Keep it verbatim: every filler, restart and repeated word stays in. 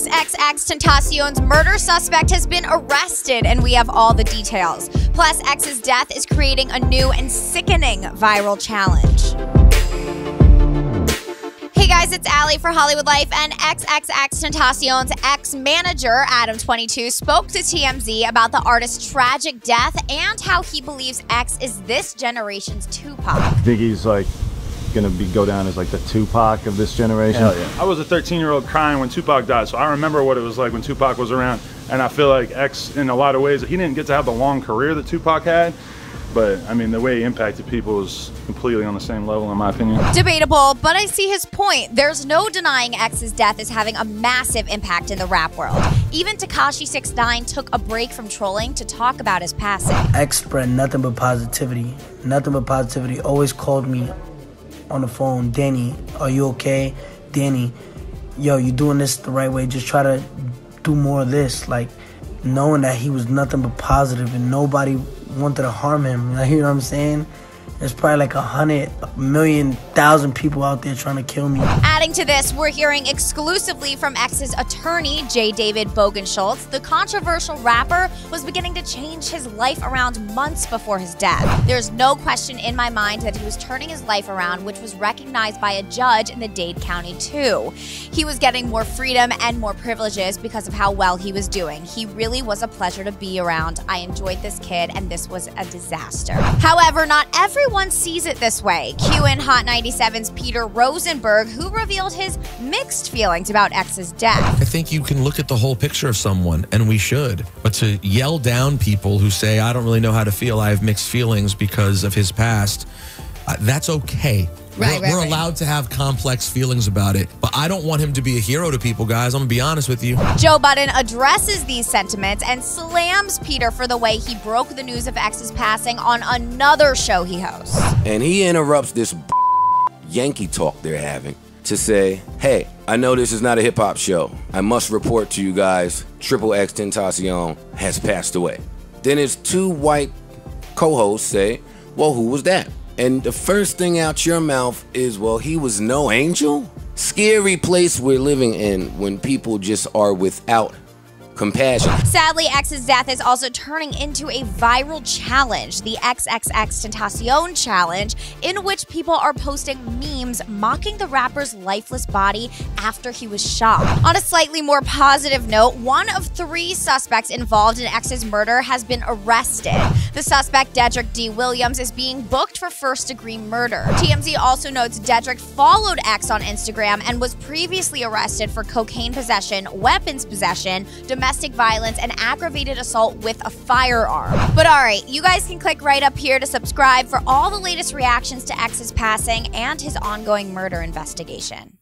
XXXTentacion's murder suspect has been arrested, and we have all the details. Plus, X's death is creating a new and sickening viral challenge. Hey guys, it's Allie for Hollywood Life, and XXXTentacion's ex-manager, Adam twenty-two, spoke to T M Z about the artist's tragic death and how he believes X is this generation's Tupac. I think he's like gonna be go down as like the Tupac of this generation. Hell yeah. I was a thirteen year old crying when Tupac died, so I remember what it was like when Tupac was around, and I feel like X, in a lot of ways, he didn't get to have the long career that Tupac had. But, I mean, the way he impacted people is completely on the same level, in my opinion. Debatable, but I see his point. There's no denying X's death is having a massive impact in the rap world. Even Tekashi sixty-nine took a break from trolling to talk about his passing. X spread nothing but positivity. Nothing but positivity. Always called me on the phone, Danny, are you okay? Danny, yo, you doing this the right way. Just try to do more of this. Like, knowing that he was nothing but positive and nobody wanted to harm him, like, you know what I'm saying? There's probably like a hundred, a million, thousand people out there trying to kill me. Adding to this, we're hearing exclusively from X's attorney, J. David Bogenschultz. The controversial rapper was beginning to change his life around months before his death. There's no question in my mind that he was turning his life around, which was recognized by a judge in the Dade County too. He was getting more freedom and more privileges because of how well he was doing. He really was a pleasure to be around. I enjoyed this kid, and this was a disaster. However, not every Everyone sees it this way. Cue in Hot ninety-seven's Peter Rosenberg, who revealed his mixed feelings about X's death. I think you can look at the whole picture of someone, and we should. But to yell down people who say, I don't really know how to feel, I have mixed feelings because of his past, uh, that's okay. Right, we're right, we're right. allowed to have complex feelings about it, but I don't want him to be a hero to people, guys. I'm gonna be honest with you. Joe Budden addresses these sentiments and slams Peter for the way he broke the news of X's passing on another show he hosts. And he interrupts this Yankee talk they're having to say, hey, I know this is not a hip-hop show. I must report to you guys, XXXTentacion has passed away. Then his two white co-hosts say, well, who was that? And the first thing out your mouth is, well, he was no angel? Scary place we're living in when people just are without compassion. Sadly, X's death is also turning into a viral challenge, the XXXTentacion challenge, in which people are posting memes mocking the rapper's lifeless body after he was shot. On a slightly more positive note, one of three suspects involved in X's murder has been arrested. The suspect, Dedrick D. Williams, is being booked for first-degree murder. T M Z also notes Dedrick followed X on Instagram and was previously arrested for cocaine possession, weapons possession, domestic domestic violence, and aggravated assault with a firearm. But all right, you guys can click right up here to subscribe for all the latest reactions to X's passing and his ongoing murder investigation.